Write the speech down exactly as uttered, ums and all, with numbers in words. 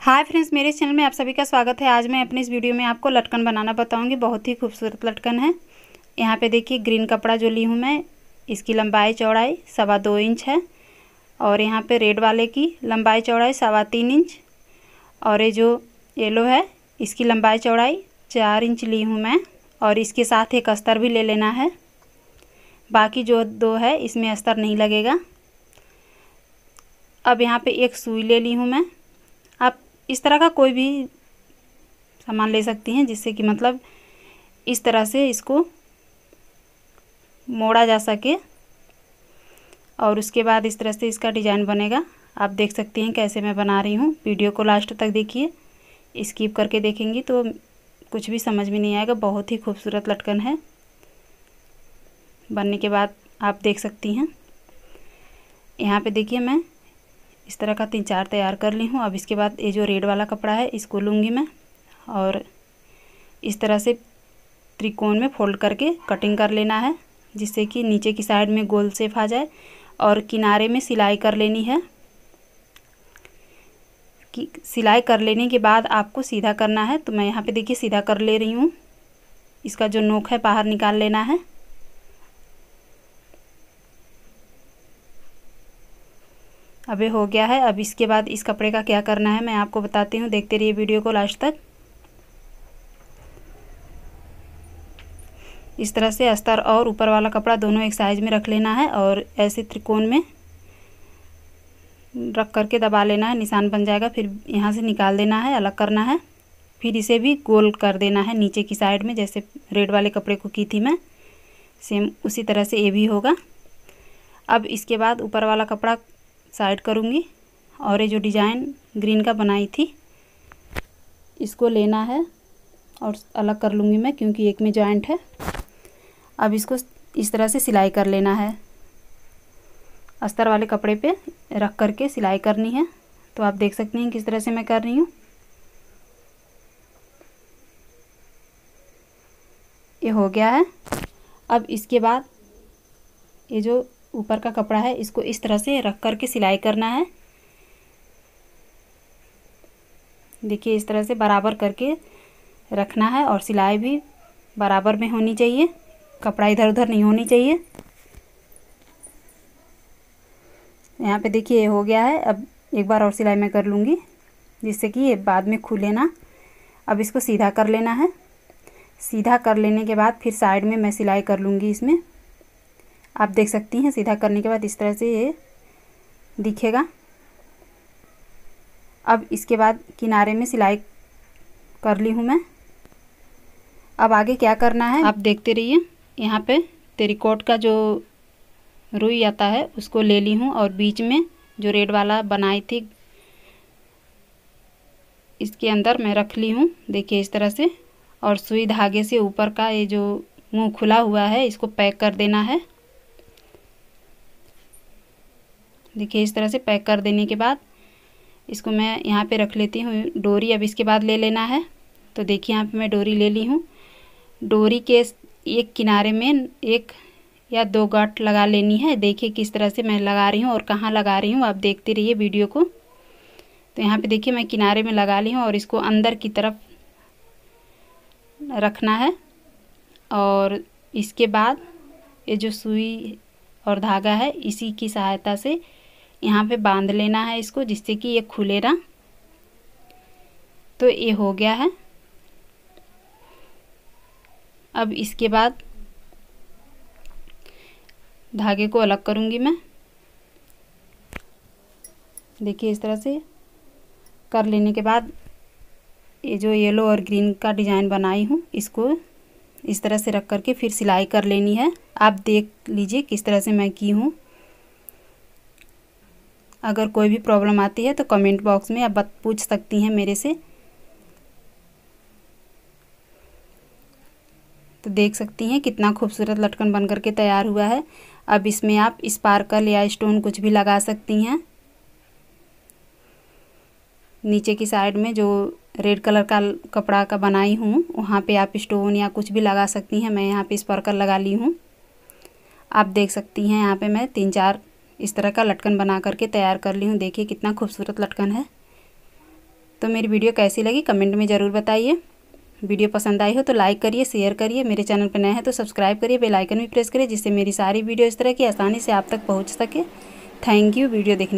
Hi friends, मेरे channel में आप सभी का स्वागत है। आज मैं अपनी इस वीडियो में आपको लटकन बनाना बताऊंगी। बहुत ही खूबसूरत लटकन है। यहाँ पे देखिए ग्रीन कपड़ा जो ली हूँ मैं, इसकी लंबाई चौड़ाई सवा दो इंच है और यहाँ पे रेड वाले की लंबाई चौड़ाई सवा तीन इंच और ये जो येलो है इसकी लंबाई चौड़ाई चार इंच ली हूँ मैं। और इसके साथ एक अस्तर भी ले लेना है। बाकी जो दो है इसमें अस्तर नहीं लगेगा। अब यहाँ पे एक सुई ले ली हूँ मैं। आप इस तरह का कोई भी सामान ले सकती हैं जिससे कि मतलब इस तरह से इसको मोड़ा जा सके। और उसके बाद इस तरह से इसका डिज़ाइन बनेगा। आप देख सकती हैं कैसे मैं बना रही हूँ। वीडियो को लास्ट तक देखिए, स्किप करके देखेंगी तो कुछ भी समझ में नहीं आएगा। बहुत ही खूबसूरत लटकन है। बनने के बाद आप देख सकती हैं। यहाँ पे देखिए मैं इस तरह का तीन चार तैयार कर ली हूँ। अब इसके बाद ये जो रेड वाला कपड़ा है इसको लूँगी मैं और इस तरह से त्रिकोण में फोल्ड करके कटिंग कर लेना है, जिससे कि नीचे की साइड में गोल शेप आ जाए। और किनारे में सिलाई कर लेनी है। कि सिलाई कर लेने के बाद आपको सीधा करना है। तो मैं यहाँ पे देखिए सीधा कर ले रही हूँ। इसका जो नोक है बाहर निकाल लेना है। अब ये हो गया है। अब इसके बाद इस कपड़े का क्या करना है मैं आपको बताती हूँ। देखते रहिए वीडियो को लास्ट तक। इस तरह से अस्तर और ऊपर वाला कपड़ा दोनों एक साइज में रख लेना है और ऐसे त्रिकोण में रख करके दबा लेना है। निशान बन जाएगा। फिर यहाँ से निकाल देना है, अलग करना है। फिर इसे भी गोल कर देना है नीचे की साइड में, जैसे रेड वाले कपड़े को की थी मैं, सेम उसी तरह से ये भी होगा। अब इसके बाद ऊपर वाला कपड़ा साइड करूँगी और ये जो डिज़ाइन ग्रीन का बनाई थी इसको लेना है और अलग कर लूँगी मैं, क्योंकि एक में जॉइंट है। अब इसको इस तरह से सिलाई कर लेना है। अस्तर वाले कपड़े पे रख करके सिलाई करनी है। तो आप देख सकते हैं किस तरह से मैं कर रही हूँ। ये हो गया है। अब इसके बाद ये जो ऊपर का कपड़ा है इसको इस तरह से रख करके सिलाई करना है। देखिए इस तरह से बराबर करके रखना है और सिलाई भी बराबर में होनी चाहिए। कपड़ा इधर उधर नहीं होनी चाहिए। यहाँ पे देखिए ये हो गया है। अब एक बार और सिलाई मैं कर लूँगी जिससे कि ये बाद में खुले ना। अब इसको सीधा कर लेना है। सीधा कर लेने के बाद फिर साइड में मैं सिलाई कर लूँगी इसमें। आप देख सकती हैं सीधा करने के बाद इस तरह से ये दिखेगा। अब इसके बाद किनारे में सिलाई कर ली हूँ मैं। अब आगे क्या करना है आप देखते रहिए। यहाँ पे टेरिकोट का जो रुई आता है उसको ले ली हूँ और बीच में जो रेड वाला बनाई थी इसके अंदर मैं रख ली हूँ। देखिए इस तरह से। और सुई धागे से ऊपर का ये जो मुंह खुला हुआ है इसको पैक कर देना है। देखिए इस तरह से पैक कर देने के बाद इसको मैं यहाँ पे रख लेती हूँ डोरी। अब इसके बाद ले लेना है। तो देखिए यहाँ पे मैं डोरी ले ली हूँ। डोरी के एक किनारे में एक या दो गांठ लगा लेनी है। देखिए किस तरह से मैं लगा रही हूँ और कहाँ लगा रही हूँ आप देखते रहिए वीडियो को। तो यहाँ पे देखिए मैं किनारे में लगा ली हूँ और इसको अंदर की तरफ रखना है। और इसके बाद ये जो सुई और धागा है इसी की सहायता से यहाँ पे बांध लेना है इसको, जिससे कि ये खुले ना। तो ये हो गया है। अब इसके बाद धागे को अलग करूँगी मैं। देखिए इस तरह से कर लेने के बाद ये जो येलो और ग्रीन का डिज़ाइन बनाई हूँ इसको इस तरह से रख करके फिर सिलाई कर लेनी है। आप देख लीजिए किस तरह से मैं की हूँ। अगर कोई भी प्रॉब्लम आती है तो कमेंट बॉक्स में आप पूछ सकती हैं मेरे से। तो देख सकती हैं कितना खूबसूरत लटकन बन करके तैयार हुआ है। अब इसमें आप स्पार्कल या स्टोन कुछ भी लगा सकती हैं। नीचे की साइड में जो रेड कलर का कपड़ा का बनाई हूँ वहाँ पे आप स्टोन या कुछ भी लगा सकती हैं। मैं यहाँ पे स्पार्कल लगा ली हूँ। आप देख सकती हैं यहाँ पे मैं तीन चार इस तरह का लटकन बना करके तैयार कर ली हूँ। देखिए कितना खूबसूरत लटकन है। तो मेरी वीडियो कैसी लगी कमेंट में ज़रूर बताइए। वीडियो पसंद आई हो तो लाइक करिए, शेयर करिए, मेरे चैनल पर नया है तो सब्सक्राइब करिए, बेल आइकन भी प्रेस करिए जिससे मेरी सारी वीडियो इस तरह की आसानी से आप तक पहुँच सके। थैंक यू वीडियो देखने के लिए।